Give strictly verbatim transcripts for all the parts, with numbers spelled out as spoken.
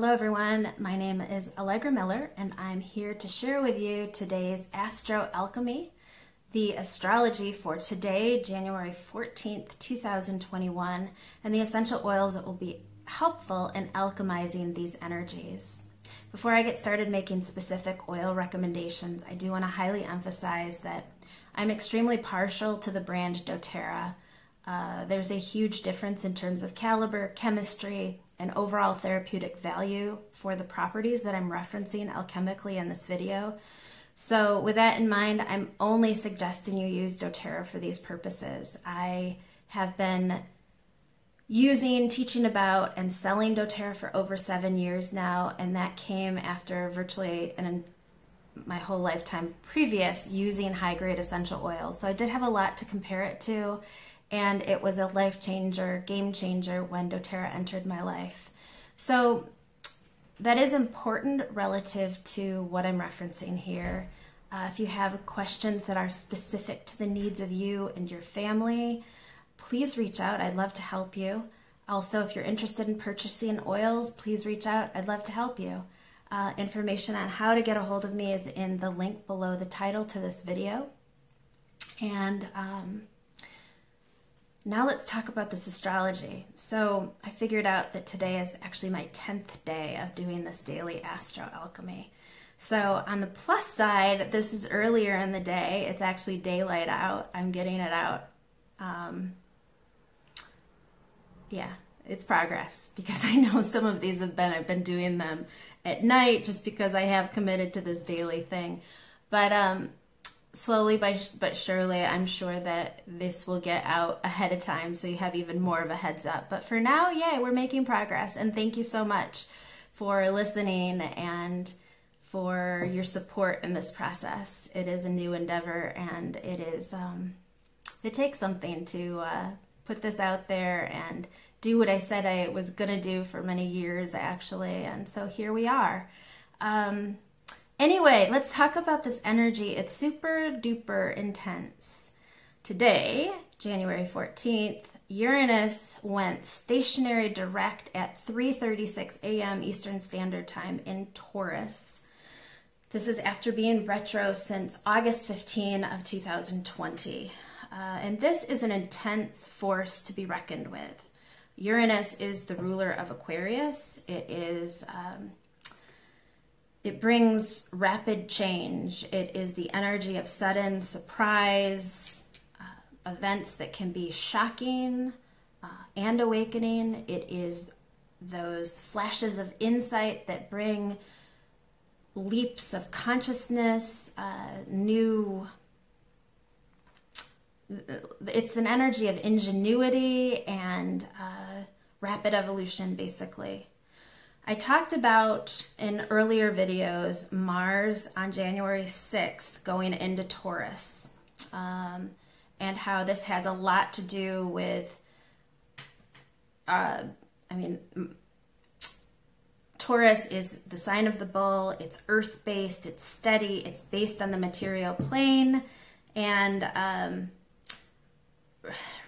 Hello everyone, my name is Allegra Miller and I'm here to share with you today's Astro Alchemy, the astrology for today, January fourteenth, two thousand twenty-one, and the essential oils that will be helpful in alchemizing these energies. Before I get started making specific oil recommendations, I do want to highly emphasize that I'm extremely partial to the brand doTERRA. Uh, there's a huge difference in terms of caliber, chemistry, and overall therapeutic value for the properties that I'm referencing alchemically in this video. So with that in mind, I'm only suggesting you use doTERRA for these purposes. I have been using, teaching about, and selling doTERRA for over seven years now, and that came after virtually an, my whole lifetime previous using high-grade essential oils. So I did have a lot to compare it to, and it was a life changer, game changer when doTERRA entered my life. So that is important relative to what I'm referencing here. Uh, if you have questions that are specific to the needs of you and your family, please reach out. I'd love to help you. Also, if you're interested in purchasing oils, please reach out. I'd love to help you. Uh, information on how to get a hold of me is in the link below the title to this video. And um, now let's talk about this astrology. So I figured out that today is actually my tenth day of doing this daily astro alchemy. So on the plus side, this is earlier in the day. It's actually daylight out. I'm getting it out. Um, yeah, it's progress, because I know some of these have been, I've been doing them at night just because I have committed to this daily thing. But um, slowly by, but surely, I'm sure that this will get out ahead of time so you have even more of a heads up. But for now, yay, we're making progress. And thank you so much for listening and for your support in this process. It is a new endeavor, and it is, um, it takes something to uh, put this out there and do what I said I was going to do for many years, actually. And so here we are. Um, Anyway, let's talk about this energy. It's super duper intense. Today, January fourteenth, Uranus went stationary direct at three thirty-six a m Eastern Standard Time in Taurus. This is after being retro since August fifteenth of two thousand twenty. Uh, and this is an intense force to be reckoned with. Uranus is the ruler of Aquarius. It is... Um, It brings rapid change. It is the energy of sudden surprise, uh, events that can be shocking uh, and awakening. It is those flashes of insight that bring leaps of consciousness, uh, new... It's an energy of ingenuity and uh, rapid evolution, basically. I talked about in earlier videos Mars on January sixth going into Taurus, um, and how this has a lot to do with, uh, I mean, Taurus is the sign of the bull, it's earth-based, it's steady, it's based on the material plane, and um,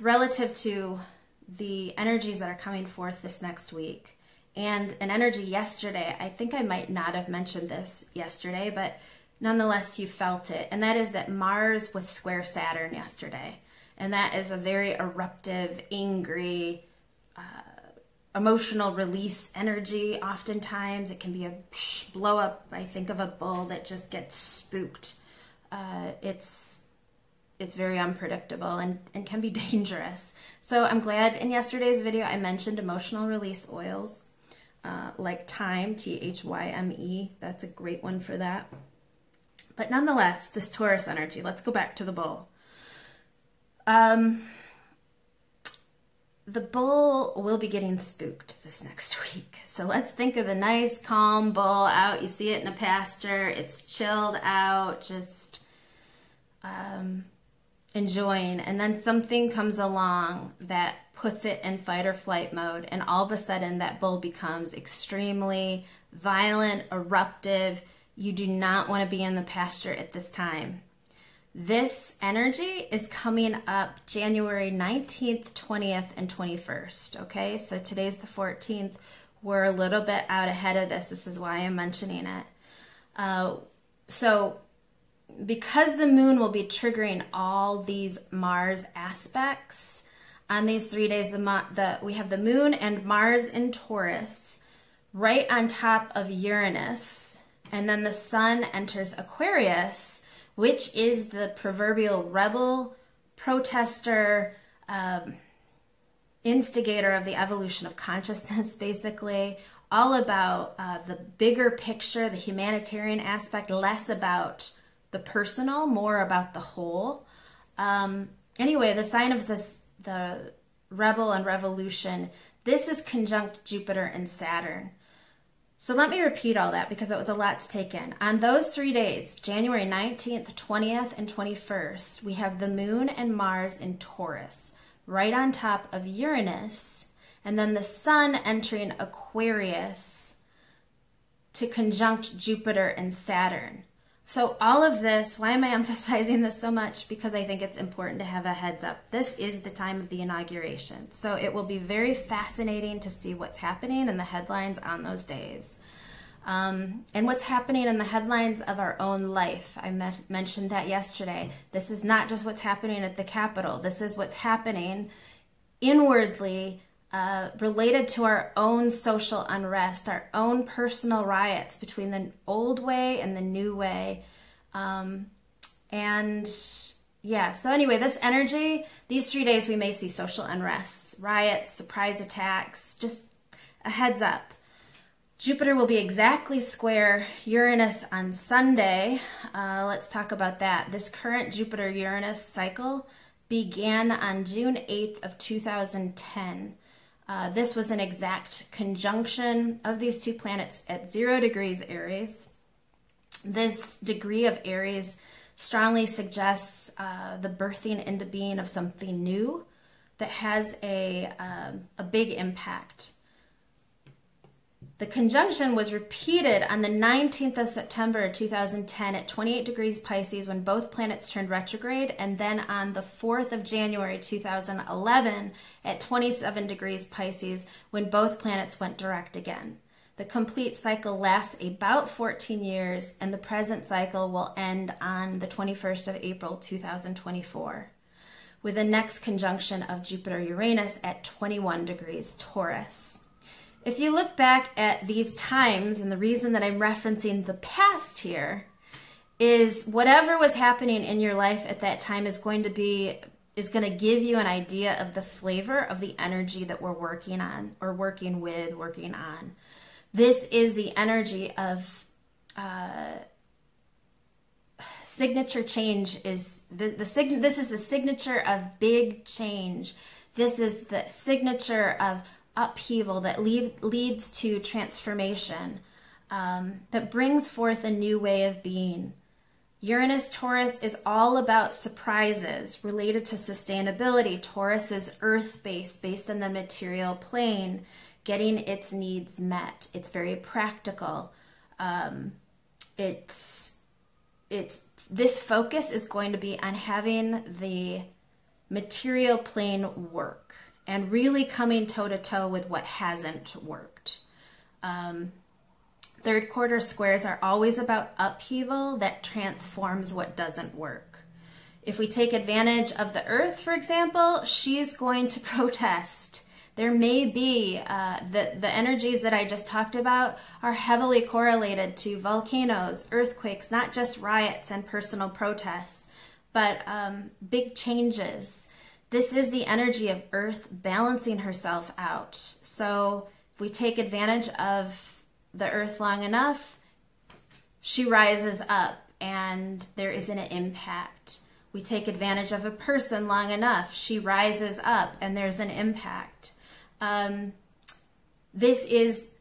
relative to the energies that are coming forth this next week. And an energy yesterday, I think I might not have mentioned this yesterday, but nonetheless you felt it. And that is that Mars was square Saturn yesterday. And that is a very eruptive, angry, uh, emotional release energy. Oftentimes it can be a blow up, I think, of a bull that just gets spooked. Uh, it's... It's very unpredictable and, and can be dangerous. So I'm glad in yesterday's video I mentioned emotional release oils. Uh, like thyme, T H Y M E. That's a great one for that. But nonetheless, this Taurus energy, let's go back to the bull. Um, the bull will be getting spooked this next week. So let's think of a nice, calm bull out. You see it in a pasture. It's chilled out, just um, enjoying. And then something comes along that puts it in fight or flight mode, and all of a sudden that bull becomes extremely violent, eruptive. You do not want to be in the pasture at this time. This energy is coming up January nineteenth, twentieth, and twenty-first, okay? So today's the fourteenth. we're a little bit out ahead of this. This is why I'm mentioning it. Uh, so because the moon will be triggering all these Mars aspects on these three days, the, the we have the moon and Mars in Taurus right on top of Uranus, and then the sun enters Aquarius, which is the proverbial rebel, protester, um, instigator of the evolution of consciousness, basically, all about uh, the bigger picture, the humanitarian aspect, less about the personal, more about the whole. Um, anyway, the sign of this, the rebel and revolution, this is conjunct Jupiter and Saturn. So let me repeat all that because it was a lot to take in. On those three days, January nineteenth, twentieth, and twenty-first, we have the moon and Mars in Taurus, right on top of Uranus, and then the sun entering Aquarius to conjunct Jupiter and Saturn. So all of this, why am I emphasizing this so much? Because I think it's important to have a heads up. This is the time of the inauguration. So it will be very fascinating to see what's happening in the headlines on those days. Um, and what's happening in the headlines of our own life. I met, mentioned that yesterday. This is not just what's happening at the Capitol. This is what's happening inwardly, Uh, related to our own social unrest, our own personal riots between the old way and the new way. Um, and yeah, so anyway, this energy, these three days we may see social unrests, riots, surprise attacks, just a heads up. Jupiter will be exactly square Uranus on Sunday. Uh, let's talk about that. This current Jupiter-Uranus cycle began on June eighth of two thousand ten. Uh, this was an exact conjunction of these two planets at zero degrees Aries. This degree of Aries strongly suggests uh, the birthing into being of something new that has a, uh, a big impact. The conjunction was repeated on the nineteenth of September two thousand ten at twenty-eight degrees Pisces when both planets turned retrograde, and then on the fourth of January two thousand eleven at twenty-seven degrees Pisces when both planets went direct again. The complete cycle lasts about fourteen years, and the present cycle will end on the twenty-first of April two thousand twenty-four with the next conjunction of Jupiter-Uranus at twenty-one degrees Taurus. If you look back at these times, and the reason that I'm referencing the past here is whatever was happening in your life at that time is going to be, is going to give you an idea of the flavor of the energy that we're working on, or working with, working on. This is the energy of uh, signature change. Is the, the sig- this is the signature of big change. This is the signature of upheaval that lead, leads to transformation, um, that brings forth a new way of being. Uranus Taurus is all about surprises related to sustainability. Taurus is earth-based, based on the material plane, getting its needs met. It's very practical. Um, it's, it's, this focus is going to be on having the material plane work, and really coming toe-to-toe with what hasn't worked. Um, third quarter squares are always about upheaval that transforms what doesn't work. If we take advantage of the Earth, for example, she's going to protest. There may be, uh, the, the energies that I just talked about are heavily correlated to volcanoes, earthquakes, not just riots and personal protests, but um, big changes. This is the energy of Earth balancing herself out. So if we take advantage of the Earth long enough, she rises up and there is an impact. We take advantage of a person long enough, she rises up and there's an impact. Um, this is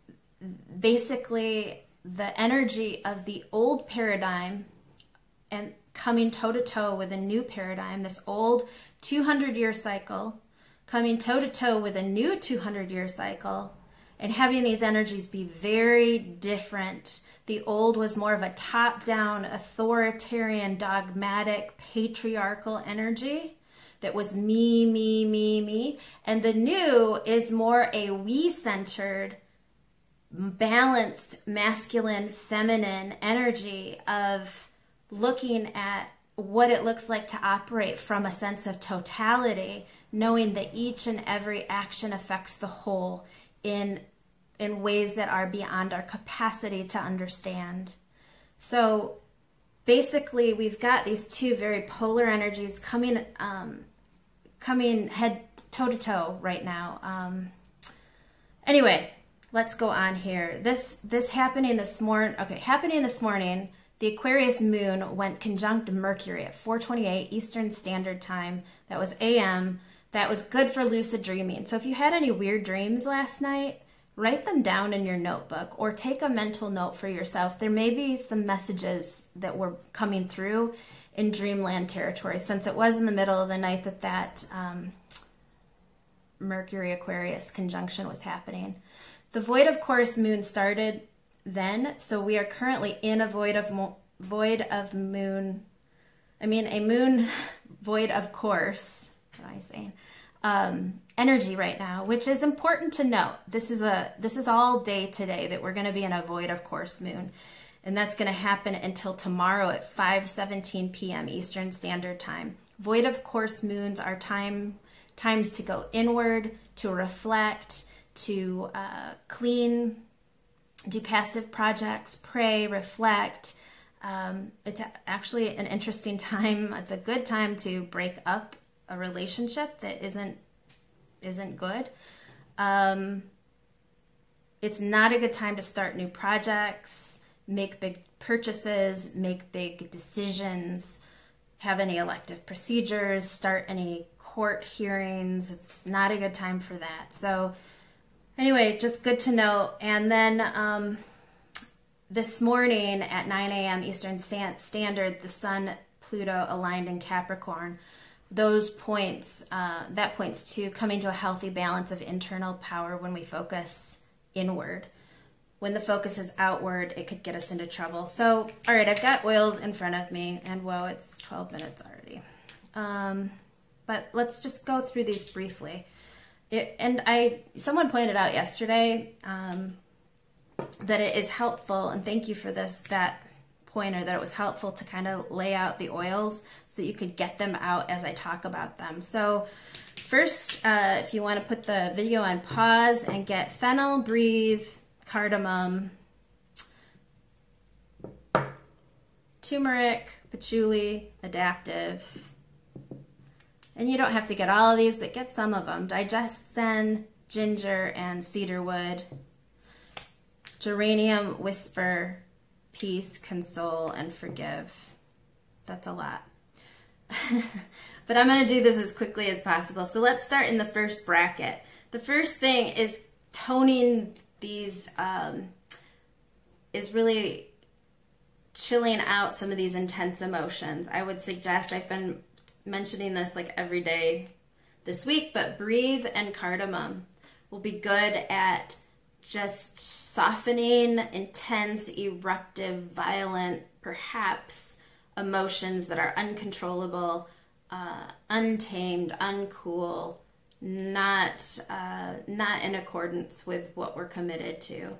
basically the energy of the old paradigm and coming toe-to-toe with a new paradigm, this old two hundred year cycle, coming toe-to-toe with a new two hundred year cycle, and having these energies be very different. The old was more of a top-down, authoritarian, dogmatic, patriarchal energy that was me, me, me, me. And the new is more a we-centered, balanced masculine, feminine energy of looking at what it looks like to operate from a sense of totality, knowing that each and every action affects the whole in in ways that are beyond our capacity to understand. So basically, we've got these two very polar energies coming um, coming head toe-to-toe right now. Um, anyway, let's go on here. This this happening this morning, okay, happening this morning, the Aquarius moon went conjunct Mercury at four twenty-eight Eastern Standard Time. That was A M. That was good for lucid dreaming. So if you had any weird dreams last night, write them down in your notebook or take a mental note for yourself. There may be some messages that were coming through in dreamland territory, since it was in the middle of the night that that um, Mercury Aquarius conjunction was happening. The void of Chorus moon started then, so we are currently in a void of mo void of moon. I mean, a moon void of course. What am I saying? Um, energy right now, which is important to note. This is a this is all day today that we're going to be in a void of course moon, and that's going to happen until tomorrow at five seventeen p m Eastern Standard Time. Void of course moons are time times to go inward, to reflect, to uh, clean, do passive projects, pray, reflect. Um, it's actually an interesting time. It's a good time to break up a relationship that isn't isn't good. Um, it's not a good time to start new projects, make big purchases, make big decisions, have any elective procedures, start any court hearings. It's not a good time for that. So anyway, just good to know. And then um, this morning at nine a m Eastern Standard, the Sun, Pluto aligned in Capricorn. Those points, uh, that points to coming to a healthy balance of internal power when we focus inward. When the focus is outward, it could get us into trouble. So, all right, I've got oils in front of me, and whoa, it's twelve minutes already. Um, but let's just go through these briefly. It, and I, someone pointed out yesterday um, that it is helpful, and thank you for this, that pointer, that it was helpful to kind of lay out the oils so that you could get them out as I talk about them. So first, uh, if you want to put the video on pause and get fennel, breathe, cardamom, turmeric, patchouli, adaptive. And you don't have to get all of these, but get some of them. Digest Zen, ginger and cedarwood, geranium, whisper, peace, console, and forgive. That's a lot. But I'm going to do this as quickly as possible. So let's start in the first bracket. The first thing is toning these, um, is really chilling out some of these intense emotions. I would suggest, I've been mentioning this like every day this week, but breathe and cardamom will be good at just softening intense, eruptive, violent, perhaps emotions that are uncontrollable, uh, untamed, uncool, not uh, not in accordance with what we're committed to.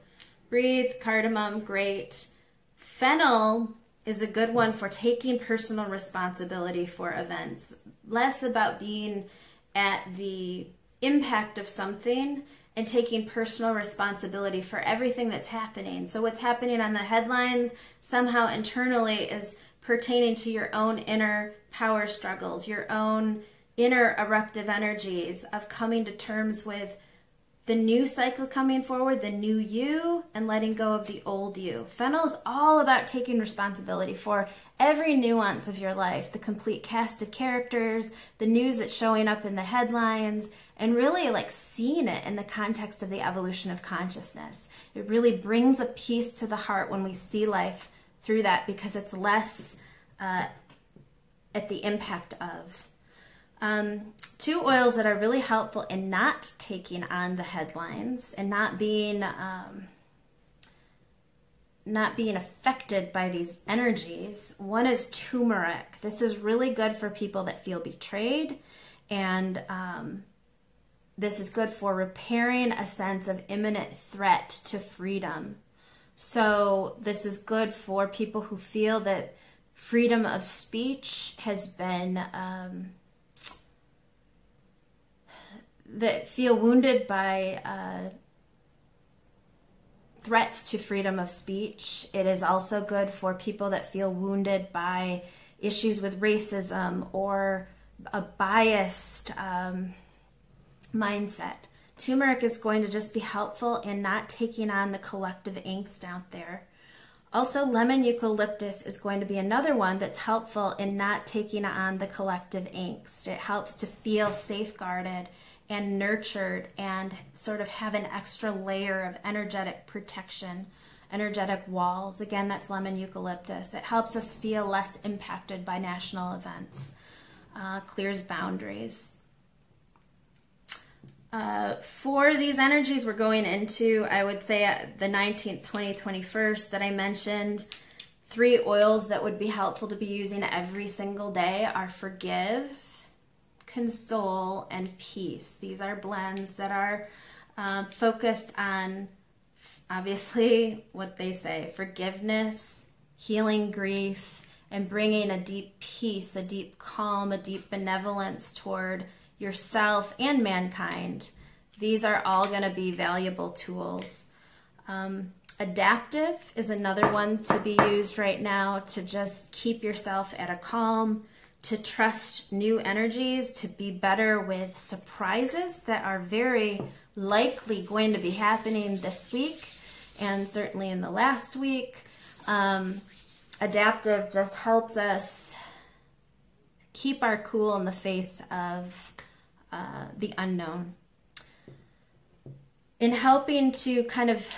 Breathe, cardamom, great. Fennel is a good one for taking personal responsibility for events. Less about being at the impact of something and taking personal responsibility for everything that's happening. So what's happening on the headlines somehow internally is pertaining to your own inner power struggles, your own inner eruptive energies of coming to terms with the new cycle coming forward, the new you, and letting go of the old you. Fennel is all about taking responsibility for every nuance of your life, the complete cast of characters, the news that's showing up in the headlines, and really like seeing it in the context of the evolution of consciousness. It really brings a peace to the heart when we see life through that, because it's less uh, at the impact of. Um, two oils that are really helpful in not taking on the headlines and not being um, not being affected by these energies. One is turmeric. This is really good for people that feel betrayed and um, This is good for repairing a sense of imminent threat to freedom. So this is good for people who feel that freedom of speech has been, um, that feel wounded by uh, threats to freedom of speech. It is also good for people that feel wounded by issues with racism or a biased um, mindset. Turmeric is going to just be helpful in not taking on the collective angst out there. Also, lemon eucalyptus is going to be another one that's helpful in not taking on the collective angst. It helps to feel safeguarded and nurtured and sort of have an extra layer of energetic protection, energetic walls. Again, that's lemon eucalyptus. It helps us feel less impacted by national events, uh, clears boundaries. Uh, for these energies we're going into, I would say at the nineteenth, twentieth, twenty-first that I mentioned, three oils that would be helpful to be using every single day are forgive, console, and peace. These are blends that are uh, focused on, obviously, what they say, forgiveness, healing grief, and bringing a deep peace, a deep calm, a deep benevolence toward yourself and mankind. These are all going to be valuable tools. Um, adaptive is another one to be used right now to just keep yourself at a calm, to trust new energies, to be better with surprises that are very likely going to be happening this week and certainly in the last week. Um, adaptive just helps us keep our cool in the face of Uh, the unknown. In helping to kind of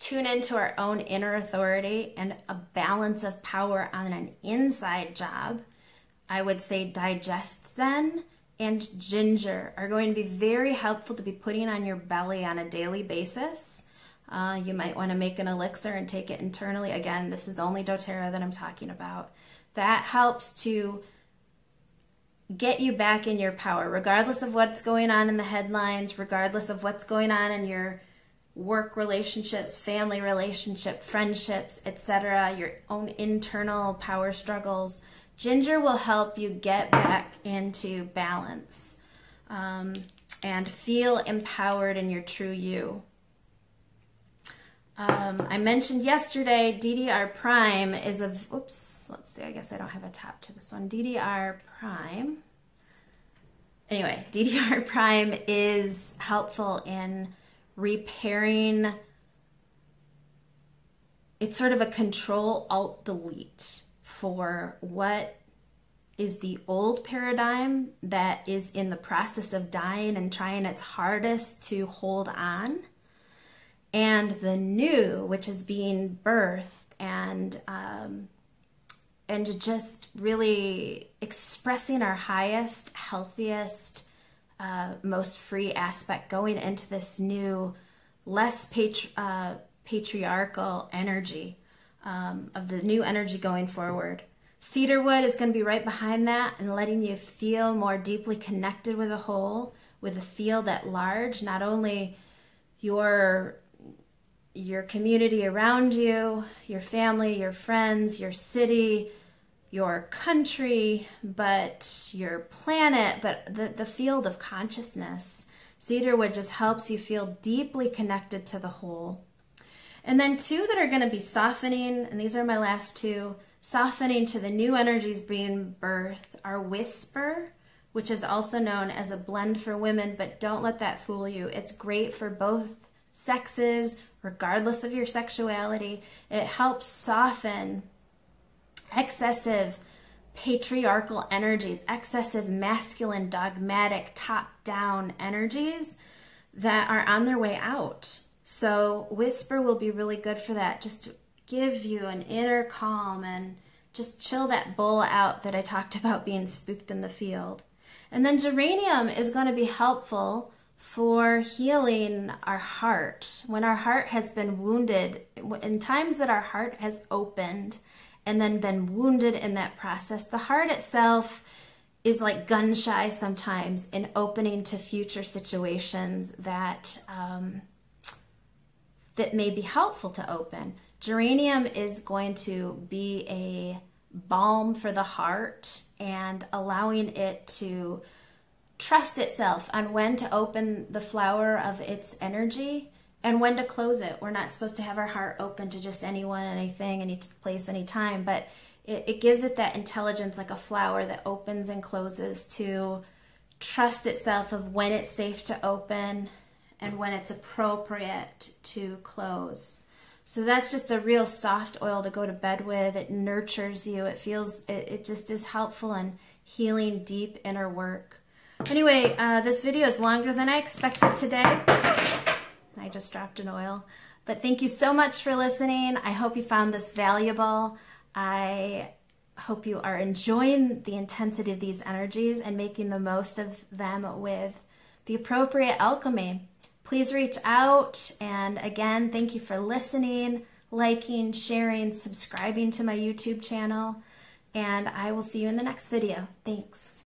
tune into our own inner authority and a balance of power on an inside job, I would say Digest Zen and ginger are going to be very helpful to be putting on your belly on a daily basis. Uh, you might want to make an elixir and take it internally. Again, this is only doTERRA that I'm talking about. That helps to get you back in your power, regardless of what's going on in the headlines, regardless of what's going on in your work relationships, family relationship, friendships, et cetera, your own internal power struggles. Ginger will help you get back into balance um, and feel empowered in your true you. Um, I mentioned yesterday D D R Prime is a, oops, let's see, I guess I don't have a top to this one. D D R Prime, anyway, D D R Prime is helpful in repairing, it's sort of a control alt delete for what is the old paradigm that is in the process of dying and trying its hardest to hold on, and the new, which is being birthed and um, and just really expressing our highest, healthiest, uh, most free aspect, going into this new, less patri uh, patriarchal energy, um, of the new energy going forward. Cedarwood is going to be right behind that and letting you feel more deeply connected with the whole, with the field at large, not only your your community around you, your family, your friends, your city, your country, but your planet, but the, the field of consciousness. Cedarwood just helps you feel deeply connected to the whole. And then two that are going to be softening, and these are my last two, softening to the new energies being birthed are Whisper, which is also known as a blend for women, but don't let that fool you. It's great for both sexes, regardless of your sexuality. It helps soften excessive patriarchal energies, excessive masculine, dogmatic, top-down energies that are on their way out. So Whisper will be really good for that, just to give you an inner calm and just chill that bull out that I talked about being spooked in the field. And then geranium is going to be helpful for healing our heart. When our heart has been wounded, in times that our heart has opened and then been wounded in that process, the heart itself is like gun shy sometimes and opening to future situations that um, that may be helpful to open. Geranium is going to be a balm for the heart and allowing it to trust itself on when to open the flower of its energy and when to close it. We're not supposed to have our heart open to just anyone, anything, any place, any time, but it, it gives it that intelligence like a flower that opens and closes to trust itself of when it's safe to open and when it's appropriate to close. So that's just a real soft oil to go to bed with. It nurtures you. It feels, it, it just is helpful in healing deep inner work. Anyway, uh, this video is longer than I expected today. I just dropped an oil. But thank you so much for listening. I hope you found this valuable. I hope you are enjoying the intensity of these energies and making the most of them with the appropriate alchemy. Please reach out, and again, thank you for listening, liking, sharing, subscribing to my YouTube channel, and I will see you in the next video. Thanks.